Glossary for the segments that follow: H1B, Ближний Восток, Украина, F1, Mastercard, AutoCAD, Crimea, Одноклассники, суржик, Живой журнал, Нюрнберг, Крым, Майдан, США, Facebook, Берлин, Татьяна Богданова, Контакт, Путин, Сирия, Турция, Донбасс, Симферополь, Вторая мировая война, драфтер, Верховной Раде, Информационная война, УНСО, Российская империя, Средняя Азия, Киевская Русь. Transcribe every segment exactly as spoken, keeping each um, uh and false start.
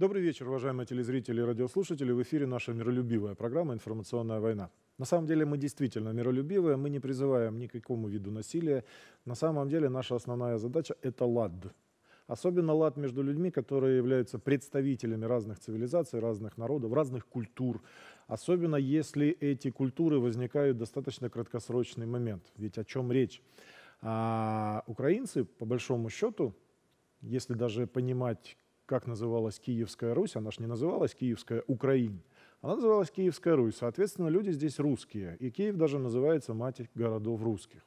Добрый вечер, уважаемые телезрители и радиослушатели. В эфире наша миролюбивая программа «Информационная война». На самом деле мы действительно миролюбивые, мы не призываем ни к какому виду насилия. На самом деле наша основная задача – это лад. Особенно лад между людьми, которые являются представителями разных цивилизаций, разных народов, разных культур. Особенно если эти культуры возникают в достаточно краткосрочный момент. Ведь о чем речь? А украинцы, по большому счету, если даже понимать, как называлась Киевская Русь, она же не называлась Киевская Украина, она называлась Киевская Русь. Соответственно, люди здесь русские, и Киев даже называется мать городов русских.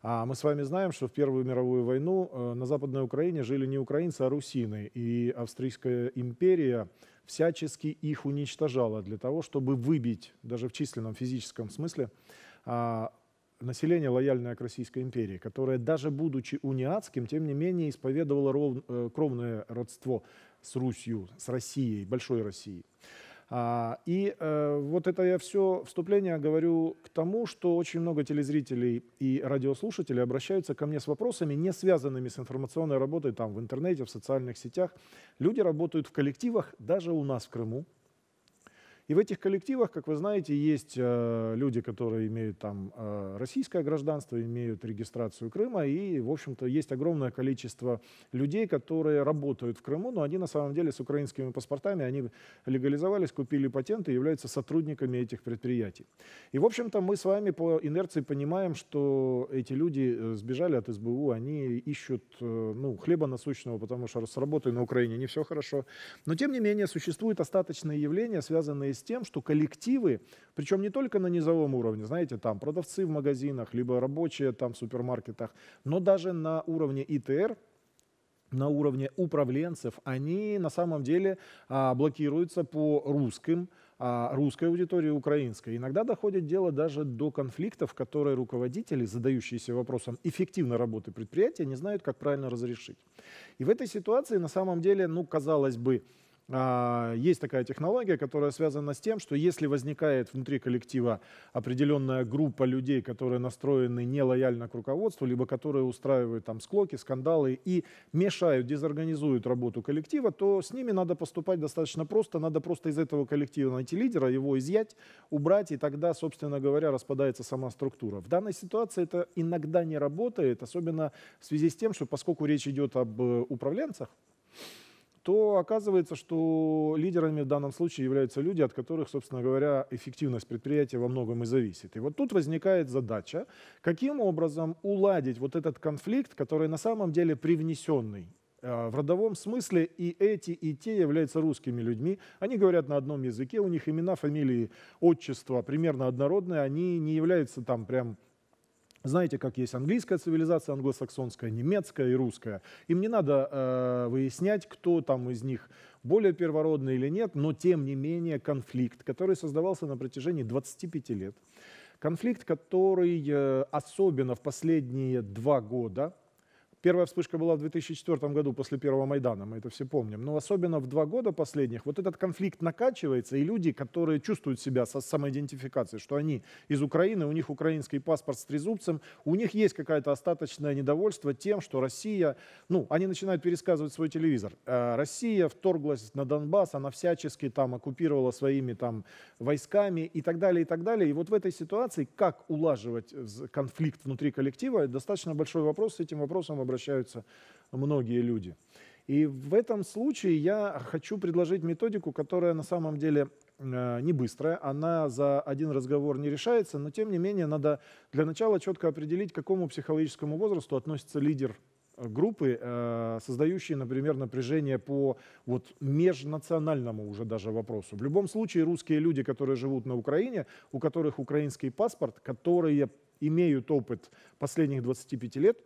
А мы с вами знаем, что в Первую мировую войну на Западной Украине жили не украинцы, а русины, и Австрийская империя всячески их уничтожала для того, чтобы выбить, даже в численном физическом смысле, население, лояльное к Российской империи, которое, даже будучи униатским, тем не менее исповедовало ров... кровное родство с Русью, с Россией, большой Россией. А, и э, вот это я все вступление говорю к тому, что очень много телезрителей и радиослушателей обращаются ко мне с вопросами, не связанными с информационной работой там в интернете, в социальных сетях. Люди работают в коллективах, даже у нас в Крыму. И в этих коллективах, как вы знаете, есть э, люди, которые имеют там э, российское гражданство, имеют регистрацию Крыма, и, в общем-то, есть огромное количество людей, которые работают в Крыму, но они на самом деле с украинскими паспортами, они легализовались, купили патенты, являются сотрудниками этих предприятий. И, в общем-то, мы с вами по инерции понимаем, что эти люди сбежали от СБУ, они ищут э, ну, хлеба насущного, потому что с работой на Украине не все хорошо. Но, тем не менее, существуют остаточные явления, связанные с с тем, что коллективы, причем не только на низовом уровне, знаете, там продавцы в магазинах, либо рабочие там в супермаркетах, но даже на уровне И Т Р, на уровне управленцев, они на самом деле а, блокируются по русским, а, русской аудитории, украинской. Иногда доходит дело даже до конфликтов, которые руководители, задающиеся вопросом эффективной работы предприятия, не знают, как правильно разрешить. И в этой ситуации на самом деле, ну, казалось бы, есть такая технология, которая связана с тем, что если возникает внутри коллектива определенная группа людей, которые настроены нелояльно к руководству, либо которые устраивают там склоки, скандалы и мешают, дезорганизуют работу коллектива, то с ними надо поступать достаточно просто. Надо просто из этого коллектива найти лидера, его изъять, убрать, и тогда, собственно говоря, распадается сама структура. В данной ситуации это иногда не работает, особенно в связи с тем, что поскольку речь идет об управленцах, то оказывается, что лидерами в данном случае являются люди, от которых, собственно говоря, эффективность предприятия во многом и зависит. И вот тут возникает задача, каким образом уладить вот этот конфликт, который на самом деле привнесенный. В родовом смысле и эти, и те являются русскими людьми. Они говорят на одном языке, у них имена, фамилии, отчества примерно однородные, они не являются там прям... Знаете, как есть английская цивилизация, англосаксонская, немецкая и русская. Им не надо э, выяснять, кто там из них более первородный или нет, но тем не менее конфликт, который создавался на протяжении двадцати пяти лет, конфликт, который э, особенно в последние два года, первая вспышка была в две тысячи четвёртом году после первого Майдана, мы это все помним, но особенно в два года последних вот этот конфликт накачивается, и люди, которые чувствуют себя со самоидентификацией, что они из Украины, у них украинский паспорт с трезубцем, у них есть какое-то остаточное недовольство тем, что Россия, ну, они начинают пересказывать свой телевизор, Россия вторглась на Донбасс, она всячески там оккупировала своими там войсками и так далее, и так далее. И вот в этой ситуации, как улаживать конфликт внутри коллектива, достаточно большой вопрос, с этим вопросом обращаются многие люди. И в этом случае я хочу предложить методику, которая на самом деле не быстрая, она за один разговор не решается, но тем не менее надо для начала четко определить, к какому психологическому возрасту относится лидер группы, создающие, например, напряжение по вот межнациональному уже даже вопросу. В любом случае русские люди, которые живут на Украине, у которых украинский паспорт, которые имеют опыт последних двадцати пяти лет,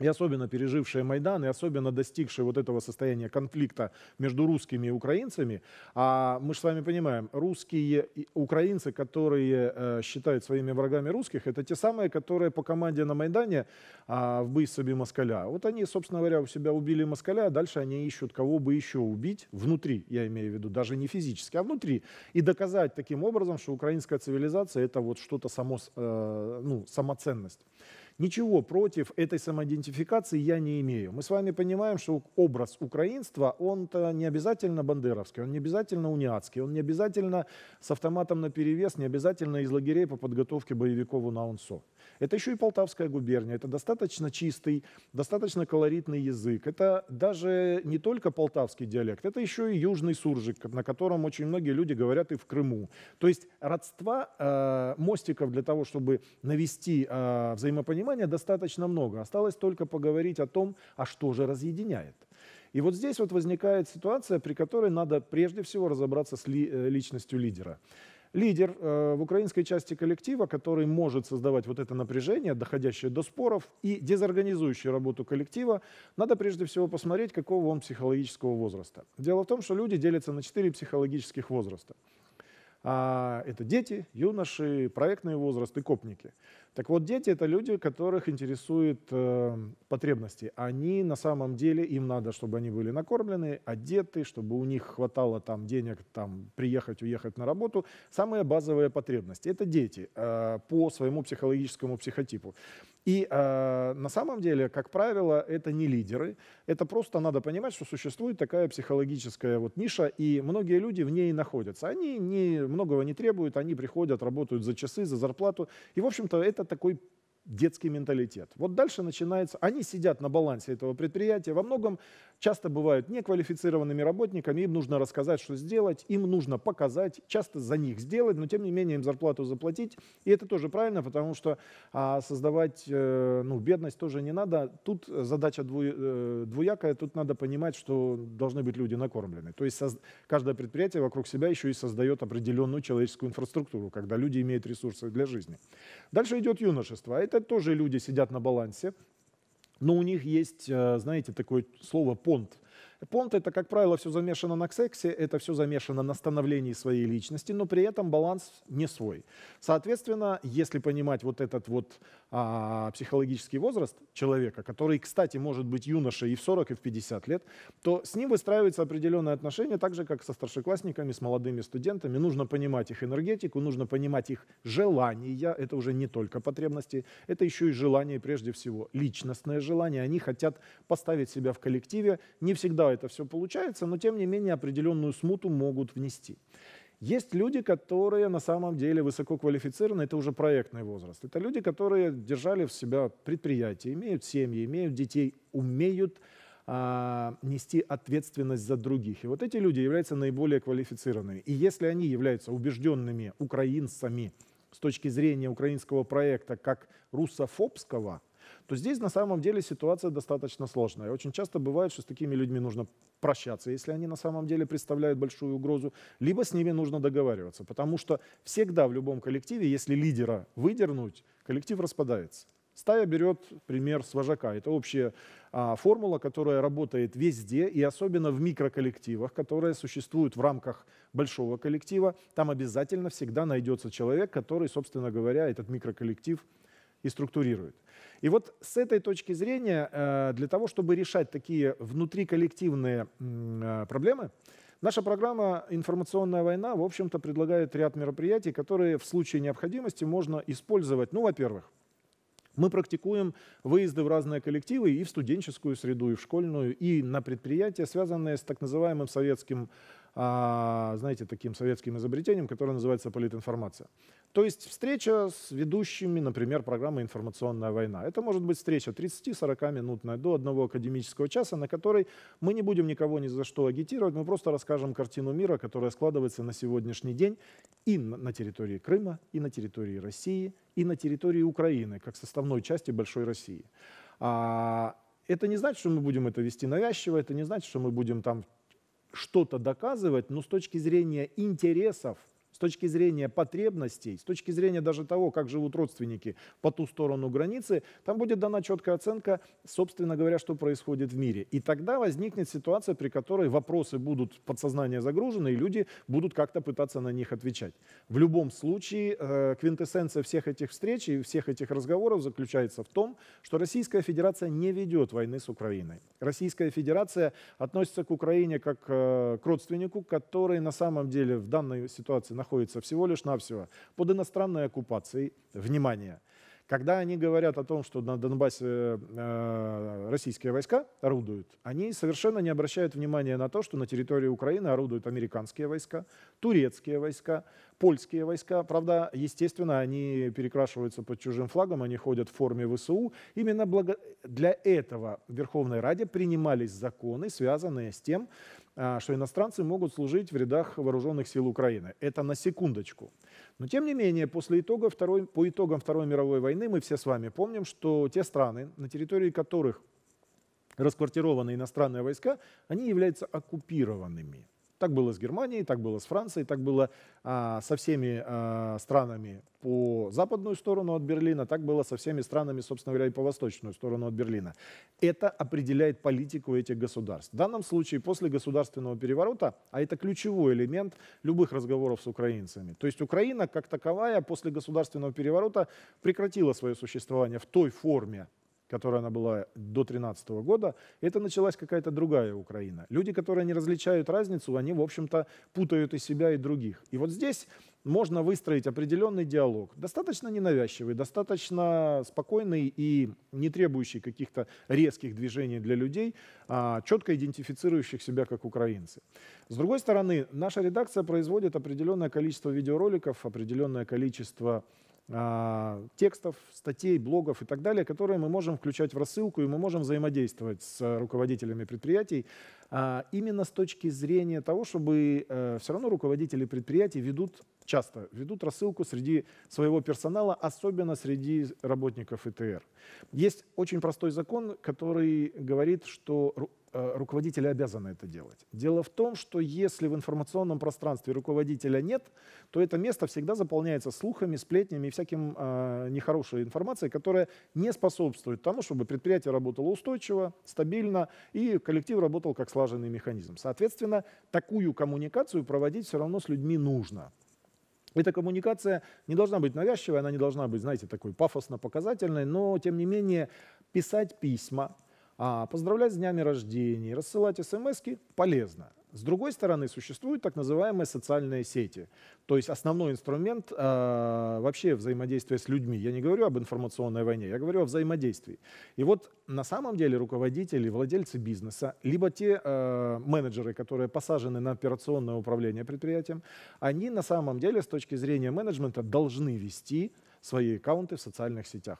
и особенно пережившие Майдан, и особенно достигшие вот этого состояния конфликта между русскими и украинцами. А мы же с вами понимаем, русские украинцы, которые э, считают своими врагами русских, это те самые, которые по команде на Майдане э, в Бейсабе москаля. Вот они, собственно говоря, у себя убили москаля, а дальше они ищут, кого бы еще убить внутри, я имею в виду, даже не физически, а внутри. И доказать таким образом, что украинская цивилизация — это вот что-то само, э, ну, самоценность. Ничего против этой самоидентификации я не имею. Мы с вами понимаем, что образ украинства, он-то не обязательно бандеровский, он не обязательно униатский, он не обязательно с автоматом наперевес, не обязательно из лагерей по подготовке боевиков на УНСО. Это еще и Полтавская губерния, это достаточно чистый, достаточно колоритный язык. Это даже не только полтавский диалект, это еще и южный суржик, на котором очень многие люди говорят и в Крыму. То есть родства, э, мостиков для того, чтобы навести э, взаимопонимание, достаточно много. Осталось только поговорить о том, а что же разъединяет. И вот здесь вот возникает ситуация, при которой надо прежде всего разобраться с ли, э, личностью лидера. Лидер в украинской части коллектива, который может создавать вот это напряжение, доходящее до споров и дезорганизующее работу коллектива, надо прежде всего посмотреть, какого он психологического возраста. Дело в том, что люди делятся на четыре психологических возраста. Это дети, юноши, проектные возрасты, копники. Так вот, дети — это люди, которых интересуют э, потребности. Они на самом деле, им надо, чтобы они были накормлены, одеты, чтобы у них хватало там денег там, приехать, уехать на работу. Самые базовые потребности — это дети э, по своему психологическому психотипу. И э, на самом деле, как правило, это не лидеры. Это просто надо понимать, что существует такая психологическая вот ниша, и многие люди в ней находятся. Они не, многого не требуют, они приходят, работают за часы, за зарплату. И, в общем-то, это такой детский менталитет. Вот дальше начинается, они сидят на балансе этого предприятия, во многом часто бывают неквалифицированными работниками, им нужно рассказать, что сделать, им нужно показать, часто за них сделать, но тем не менее им зарплату заплатить. И это тоже правильно, потому что а, создавать э, ну, бедность тоже не надо. Тут задача дву, э, двуякая, тут надо понимать, что должны быть люди накормлены. То есть соз, каждое предприятие вокруг себя еще и создает определенную человеческую инфраструктуру, когда люди имеют ресурсы для жизни. Дальше идет юношество. Это Это тоже люди сидят на балансе, но у них есть, знаете, такое слово «понт». Понт — это, как правило, все замешано на сексе, это все замешано на становлении своей личности, но при этом баланс не свой. Соответственно, если понимать вот этот вот а, психологический возраст человека, который, кстати, может быть юношей и в сорок, и в пятьдесят лет, то с ним выстраиваются определенные отношения, так же, как со старшеклассниками, с молодыми студентами. Нужно понимать их энергетику, нужно понимать их желания. Это уже не только потребности, это еще и желание, прежде всего, личностное желание. Они хотят поставить себя в коллективе, не всегда это все получается, но тем не менее определенную смуту могут внести. Есть люди, которые на самом деле высококвалифицированы, это уже проектный возраст. Это люди, которые держали в себя предприятия, имеют семьи, имеют детей, умеют а, нести ответственность за других. И вот эти люди являются наиболее квалифицированными. И если они являются убежденными украинцами с точки зрения украинского проекта как русофобского, то здесь на самом деле ситуация достаточно сложная. Очень часто бывает, что с такими людьми нужно прощаться, если они на самом деле представляют большую угрозу, либо с ними нужно договариваться, потому что всегда в любом коллективе, если лидера выдернуть, коллектив распадается. Стая берет пример с вожака. Это общая а, формула, которая работает везде, и особенно в микроколлективах, которые существуют в рамках большого коллектива. Там обязательно всегда найдется человек, который, собственно говоря, этот микроколлектив и структурирует. И вот с этой точки зрения, для того, чтобы решать такие внутриколлективные проблемы, наша программа «Информационная война», в общем-то, предлагает ряд мероприятий, которые в случае необходимости можно использовать. Ну, во-первых, мы практикуем выезды в разные коллективы и в студенческую среду, и в школьную, и на предприятия, связанные с так называемым советским, знаете, таким советским изобретением, которое называется политинформация. То есть встреча с ведущими, например, программы «Информационная война». Это может быть встреча тридцати-сорока минутная до одного академического часа, на которой мы не будем никого ни за что агитировать, мы просто расскажем картину мира, которая складывается на сегодняшний день и на территории Крыма, и на территории России, и на территории Украины, как составной части большой России. Это не значит, что мы будем это вести навязчиво, это не значит, что мы будем там что-то доказывать, но с точки зрения интересов, с точки зрения потребностей, с точки зрения даже того, как живут родственники по ту сторону границы, там будет дана четкая оценка, собственно говоря, что происходит в мире. И тогда возникнет ситуация, при которой вопросы будут в подсознание загружены, и люди будут как-то пытаться на них отвечать. В любом случае, квинтэссенция всех этих встреч и всех этих разговоров заключается в том, что Российская Федерация не ведет войны с Украиной. Российская Федерация относится к Украине как к родственнику, который на самом деле в данной ситуации находится всего лишь навсего под иностранной оккупацией, внимание, Когда они говорят о том, что на Донбассе э, российские войска орудуют, они совершенно не обращают внимания на то, что на территории Украины орудуют американские войска, турецкие войска, польские войска. Правда, естественно, они перекрашиваются под чужим флагом, они ходят в форме ВСУ. Именно благо... для этого в Верховной Раде принимались законы, связанные с тем, что иностранцы могут служить в рядах вооруженных сил Украины. Это на секундочку. Но тем не менее, после итога второй, по итогам Второй мировой войны мы все с вами помним, что те страны, на территории которых расквартированы иностранные войска, они являются оккупированными. Так было с Германией, так было с Францией, так было а, со всеми а, странами по западную сторону от Берлина, так было со всеми странами, собственно говоря, и по восточную сторону от Берлина. Это определяет политику этих государств. В данном случае после государственного переворота, а это ключевой элемент любых разговоров с украинцами, то есть Украина как таковая после государственного переворота прекратила свое существование в той форме, которая она была до две тысячи тринадцатого года, это началась какая-то другая Украина. Люди, которые не различают разницу, они, в общем-то, путают и себя, и других. И вот здесь можно выстроить определенный диалог, достаточно ненавязчивый, достаточно спокойный и не требующий каких-то резких движений для людей, четко идентифицирующих себя как украинцы. С другой стороны, наша редакция производит определенное количество видеороликов, определенное количество текстов, статей, блогов и так далее, которые мы можем включать в рассылку, и мы можем взаимодействовать с руководителями предприятий именно с точки зрения того, чтобы все равно руководители предприятий ведут, часто ведут рассылку среди своего персонала, особенно среди работников И Т Р. Есть очень простой закон, который говорит, что руководители обязаны это делать. Дело в том, что если в информационном пространстве руководителя нет, то это место всегда заполняется слухами, сплетнями и всяким э, нехорошей информацией, которая не способствует тому, чтобы предприятие работало устойчиво, стабильно и коллектив работал как слаженный механизм. Соответственно, такую коммуникацию проводить все равно с людьми нужно. Эта коммуникация не должна быть навязчивой, она не должна быть, знаете, такой пафосно-показательной, но, тем не менее, писать письма, А, поздравлять с днями рождения, рассылать смски полезно. С другой стороны, существуют так называемые социальные сети. То есть основной инструмент э, вообще взаимодействия с людьми. Я не говорю об информационной войне, я говорю о взаимодействии. И вот на самом деле руководители, владельцы бизнеса, либо те э, менеджеры, которые посажены на операционное управление предприятием, они на самом деле с точки зрения менеджмента должны вести свои аккаунты в социальных сетях.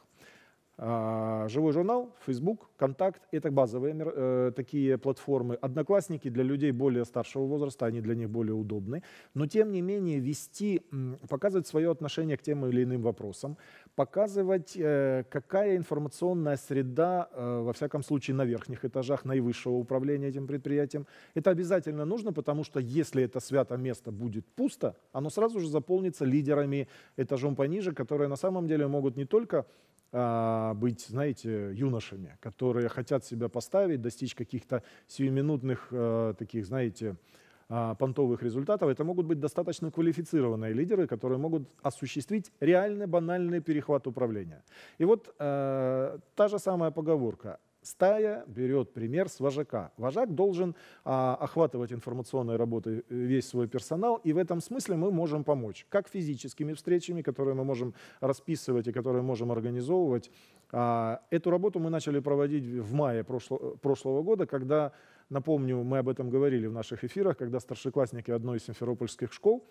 Живой журнал, Facebook, Контакт – это базовые э, такие платформы. Одноклассники для людей более старшего возраста, они для них более удобны. Но тем не менее вести, показывать свое отношение к тем или иным вопросам, показывать, э, какая информационная среда, э, во всяком случае, на верхних этажах наивысшего управления этим предприятием. Это обязательно нужно, потому что если это свято место будет пусто, оно сразу же заполнится лидерами этажом пониже, которые на самом деле могут не только быть, знаете, юношами, которые хотят себя поставить, достичь каких-то сиюминутных э, таких, знаете, э, понтовых результатов. Это могут быть достаточно квалифицированные лидеры, которые могут осуществить реально банальный перехват управления. И вот э, та же самая поговорка. Стая берет пример с вожака. Вожак должен а, охватывать информационной работой весь свой персонал, и в этом смысле мы можем помочь. Как физическими встречами, которые мы можем расписывать и которые можем организовывать. А, эту работу мы начали проводить в мае прошло, прошлого года, когда, напомню, мы об этом говорили в наших эфирах, когда старшеклассники одной из симферопольских школ,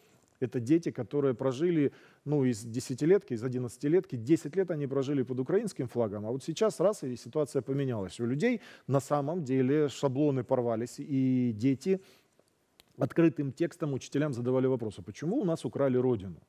это дети, которые прожили, ну, из десятилетки, из одиннадцатилетки, десять лет они прожили под украинским флагом, а вот сейчас раз и ситуация поменялась. У людей на самом деле шаблоны порвались, и дети открытым текстом учителям задавали вопросы, почему у нас украли родину?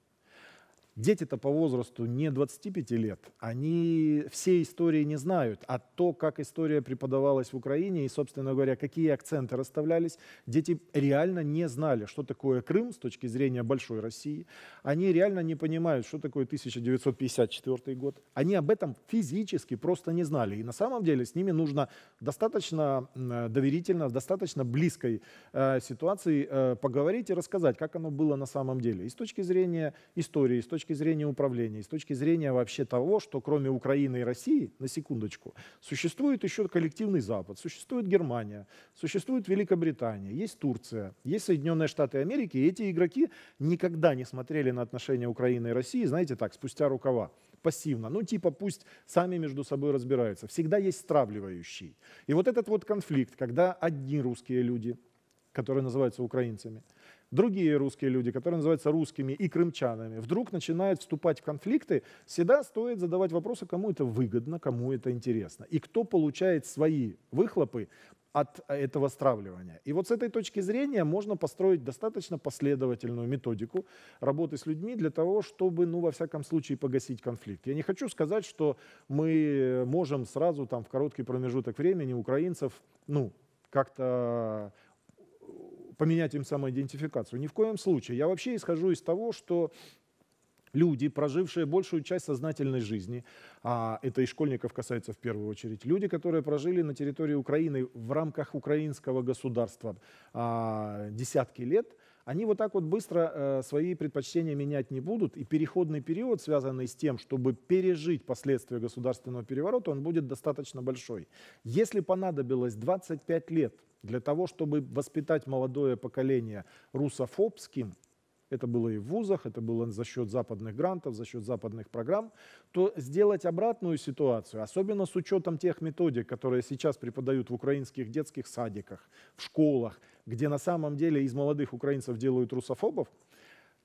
Дети-то по возрасту не двадцати пяти лет, они все истории не знают, а то, как история преподавалась в Украине и, собственно говоря, какие акценты расставлялись, дети реально не знали, что такое Крым с точки зрения большой России, они реально не понимают, что такое тысяча девятьсот пятьдесят четвёртый год, они об этом физически просто не знали, и на самом деле с ними нужно достаточно доверительно, в достаточно близкой э, ситуации э, поговорить и рассказать, как оно было на самом деле, и с точки зрения истории, и с точки С точки зрения управления, с точки зрения вообще того, что кроме Украины и России, на секундочку, существует еще коллективный Запад, существует Германия, существует Великобритания, есть Турция, есть Соединенные Штаты Америки, и эти игроки никогда не смотрели на отношения Украины и России, знаете так, спустя рукава. пассивно. Ну типа пусть сами между собой разбираются. Всегда есть стравливающий. И вот этот вот конфликт, когда одни русские люди, которые называются украинцами, другие русские люди, которые называются русскими и крымчанами, вдруг начинают вступать в конфликты, всегда стоит задавать вопросы, кому это выгодно, кому это интересно. И кто получает свои выхлопы от этого стравливания. И вот с этой точки зрения можно построить достаточно последовательную методику работы с людьми для того, чтобы, ну, во всяком случае, погасить конфликт. Я не хочу сказать, что мы можем сразу там в короткий промежуток времени украинцев, ну, как-то поменять им самоидентификацию. Ни в коем случае. Я вообще исхожу из того, что люди, прожившие большую часть сознательной жизни, а это и школьников касается в первую очередь, люди, которые прожили на территории Украины в рамках украинского государства а, десятки лет, они вот так вот быстро а, свои предпочтения менять не будут. И переходный период, связанный с тем, чтобы пережить последствия государственного переворота, он будет достаточно большой. Если понадобилось двадцать пять лет для того, чтобы воспитать молодое поколение русофобским, это было и в вузах, это было за счет западных грантов, за счет западных программ, то сделать обратную ситуацию, особенно с учетом тех методик, которые сейчас преподают в украинских детских садиках, в школах, где на самом деле из молодых украинцев делают русофобов,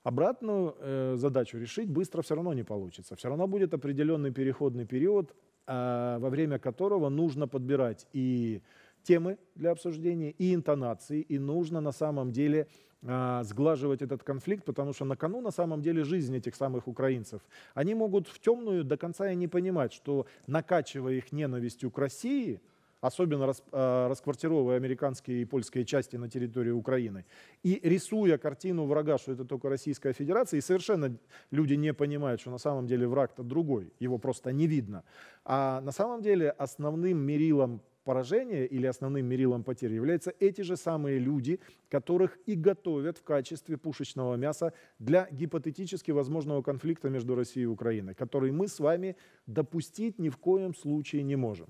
обратную э, задачу решить быстро все равно не получится. Все равно будет определенный переходный период, э, во время которого нужно подбирать и темы для обсуждения, и интонации, и нужно на самом деле сглаживать этот конфликт, потому что на кону на самом деле жизнь этих самых украинцев. Они могут в темную до конца и не понимать, что, накачивая их ненавистью к России, особенно рас, э, расквартировывая американские и польские части на территории Украины, и рисуя картину врага, что это только Российская Федерация, и совершенно люди не понимают, что на самом деле враг-то другой, его просто не видно. А на самом деле основным мерилом поражение или основным мерилом потерь являются эти же самые люди, которых и готовят в качестве пушечного мяса для гипотетически возможного конфликта между Россией и Украиной, который мы с вами допустить ни в коем случае не можем.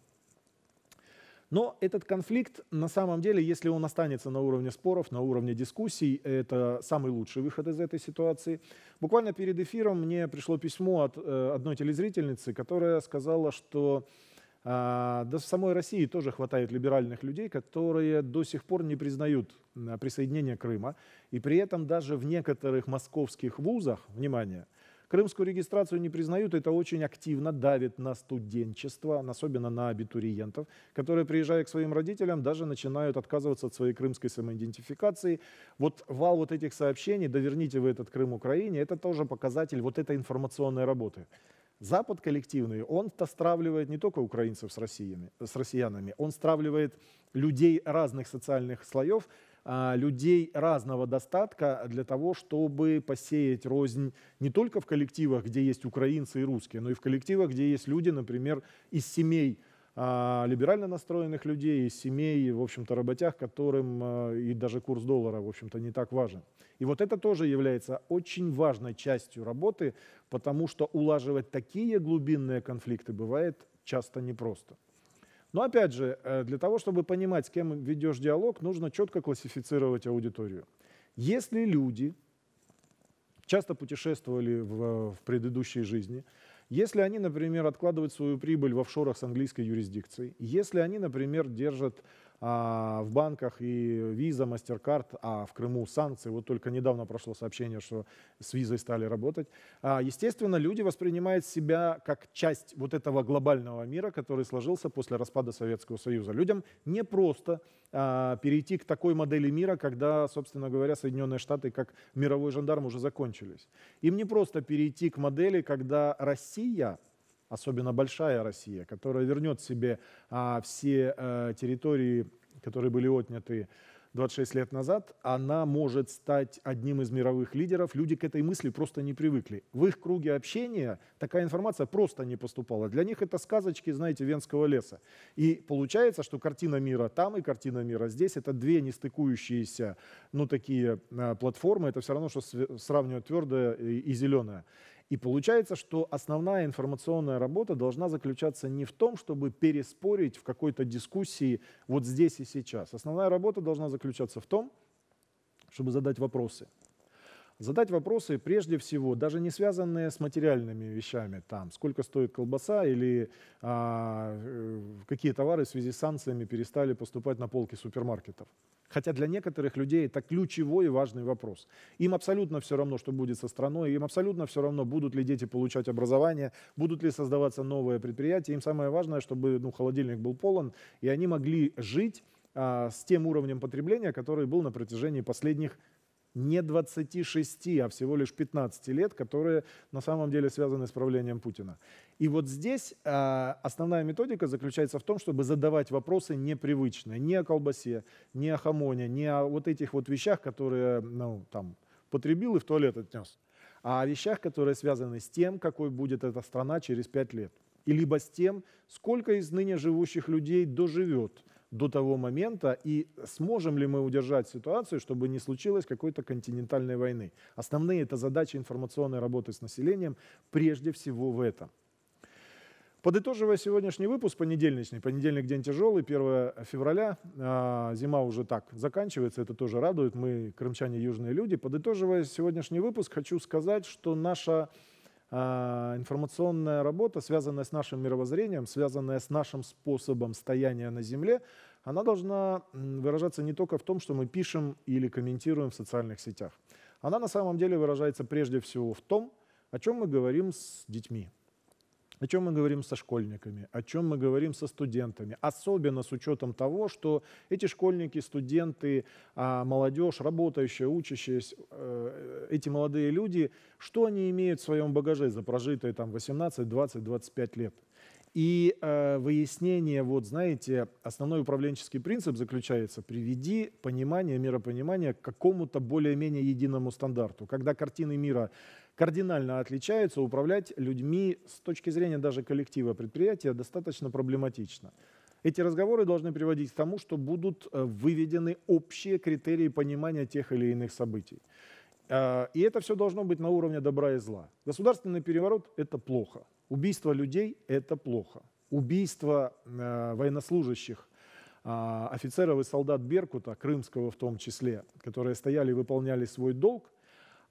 Но этот конфликт, на самом деле, если он останется на уровне споров, на уровне дискуссий, это самый лучший выход из этой ситуации. Буквально перед эфиром мне пришло письмо от одной телезрительницы, которая сказала, что да в самой России тоже хватает либеральных людей, которые до сих пор не признают присоединение Крыма. И при этом даже в некоторых московских вузах, внимание, крымскую регистрацию не признают. Это очень активно давит на студенчество, особенно на абитуриентов, которые, приезжая к своим родителям, даже начинают отказываться от своей крымской самоидентификации. Вот вал вот этих сообщений «Да верните вы этот Крым Украине» — это тоже показатель вот этой информационной работы. Запад коллективный, он-то стравливает не только украинцев с, россиями, с россиянами, он стравливает людей разных социальных слоев, людей разного достатка для того, чтобы посеять рознь не только в коллективах, где есть украинцы и русские, но и в коллективах, где есть люди, например, из семей либерально настроенных людей, из семей, в общем-то, работяг, которым и даже курс доллара, в общем-то, не так важен. И вот это тоже является очень важной частью работы, потому что улаживать такие глубинные конфликты бывает часто непросто. Но опять же, для того, чтобы понимать, с кем ведешь диалог, нужно четко классифицировать аудиторию. Если люди часто путешествовали в, в предыдущей жизни, если они, например, откладывают свою прибыль в офшорах с английской юрисдикцией, если они, например, держат а, в банках и Visa, Mastercard, а в Крыму санкции, вот только недавно прошло сообщение, что с Visa стали работать, а, естественно, люди воспринимают себя как часть вот этого глобального мира, который сложился после распада Советского Союза. Людям не просто а, перейти к такой модели мира, когда, собственно говоря, Соединенные Штаты как мировой жандарм уже закончились. Им не просто перейти к модели, когда Россия, Россия, особенно большая Россия, которая вернет себе а, все а, территории, которые были отняты двадцать шесть лет назад, она может стать одним из мировых лидеров. Люди к этой мысли просто не привыкли. В их круге общения такая информация просто не поступала. Для них это сказочки, знаете, Венского леса. И получается, что картина мира там и картина мира здесь — это две нестыкующиеся, ну, такие а, платформы. Это все равно, что сравнивать твердое и, и зеленое. И получается, что основная информационная работа должна заключаться не в том, чтобы переспорить в какой-то дискуссии вот здесь и сейчас. Основная работа должна заключаться в том, чтобы задать вопросы. задать вопросы, прежде всего, даже не связанные с материальными вещами, там, сколько стоит колбаса или а, какие товары в связи с санкциями перестали поступать на полки супермаркетов. Хотя для некоторых людей это ключевой и важный вопрос. Им абсолютно все равно, что будет со страной, им абсолютно все равно, будут ли дети получать образование, будут ли создаваться новые предприятия. Им самое важное, чтобы ну, холодильник был полон, и они могли жить а, с тем уровнем потребления, который был на протяжении последних не двадцати шести, а всего лишь пятнадцати лет, которые на самом деле связаны с правлением Путина. И вот здесь э, основная методика заключается в том, чтобы задавать вопросы непривычные. Не о колбасе, не о хамоне, не о вот этих вот вещах, которые ну, там, потребил и в туалет отнес, а о вещах, которые связаны с тем, какой будет эта страна через пять лет. И либо с тем, сколько из ныне живущих людей доживет до того момента, и сможем ли мы удержать ситуацию, чтобы не случилось какой-то континентальной войны. Основные это задачи информационной работы с населением, прежде всего в этом. Подытоживая сегодняшний выпуск, понедельничный, понедельник день тяжелый, первое февраля, зима уже так заканчивается, это тоже радует, мы крымчане южные люди. Подытоживая сегодняшний выпуск, хочу сказать, что наша информационная работа, связанная с нашим мировоззрением, связанная с нашим способом стояния на земле, она должна выражаться не только в том, что мы пишем или комментируем в социальных сетях. Она на самом деле выражается прежде всего в том, о чем мы говорим с детьми, о чем мы говорим со школьниками, о чем мы говорим со студентами, особенно с учетом того, что эти школьники, студенты, молодежь, работающие, учащиеся, эти молодые люди, что они имеют в своем багаже за прожитые там восемнадцать, двадцать, двадцать пять лет. И э, выяснение, вот знаете, основной управленческий принцип заключается: приведи понимание, миропонимание к какому-то более-менее единому стандарту. Когда картины мира кардинально отличаются, управлять людьми с точки зрения даже коллектива предприятия достаточно проблематично. Эти разговоры должны приводить к тому, что будут выведены общие критерии понимания тех или иных событий. Э, и это все должно быть на уровне добра и зла. Государственный переворот – это плохо. Убийство людей – это плохо. Убийство э, военнослужащих, э, офицеров и солдат Беркута, крымского в том числе, которые стояли и выполняли свой долг,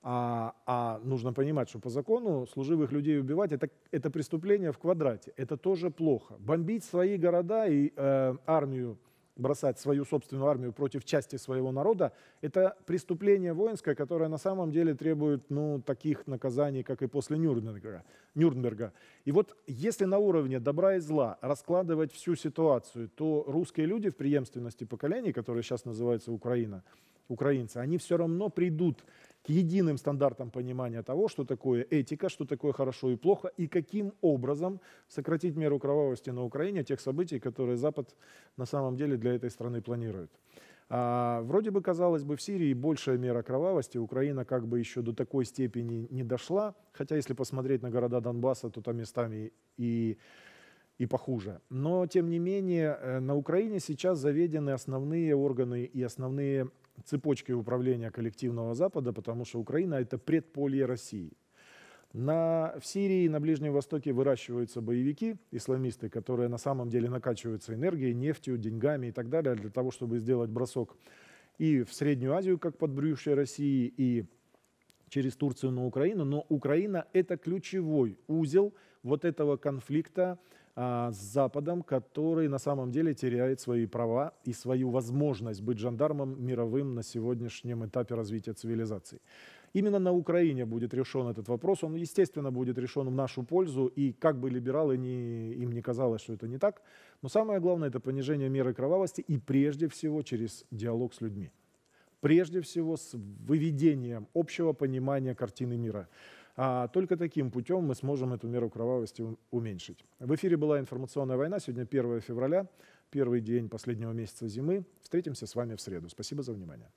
а, а нужно понимать, что по закону служивых людей убивать это, – это преступление в квадрате, это тоже плохо. Бомбить свои города и э, армию, бросать свою собственную армию против части своего народа – это преступление воинское, которое на самом деле требует ну, таких наказаний, как и после Нюрнберга. Нюрнберга. И вот если на уровне добра и зла раскладывать всю ситуацию, то русские люди в преемственности поколений, которые сейчас называются Украина, украинцы, они все равно придут к единым стандартам понимания того, что такое этика, что такое хорошо и плохо, и каким образом сократить меру кровавости на Украине тех событий, которые Запад на самом деле для этой страны планирует. А, вроде бы, казалось бы, в Сирии большая мера кровавости, Украина как бы еще до такой степени не дошла, хотя если посмотреть на города Донбасса, то там местами и... и похуже. Но, тем не менее, на Украине сейчас заведены основные органы и основные цепочки управления коллективного Запада, потому что Украина – это предполье России. На, в Сирии и на Ближнем Востоке выращиваются боевики, исламисты, которые на самом деле накачиваются энергией, нефтью, деньгами и так далее, для того, чтобы сделать бросок и в Среднюю Азию, как подбрюшье России, и через Турцию на Украину. Но Украина – это ключевой узел вот этого конфликта с Западом, который на самом деле теряет свои права и свою возможность быть жандармом мировым на сегодняшнем этапе развития цивилизации. Именно на Украине будет решен этот вопрос. Он, естественно, будет решен в нашу пользу. И как бы либералы не, им не казалось, что это не так, но самое главное – это понижение меры кровавости и прежде всего через диалог с людьми. Прежде всего с выведением общего понимания картины мира. А только таким путем мы сможем эту меру кровавости уменьшить. В эфире была «Информационная война». Сегодня первое февраля, первый день последнего месяца зимы. Встретимся с вами в среду. Спасибо за внимание.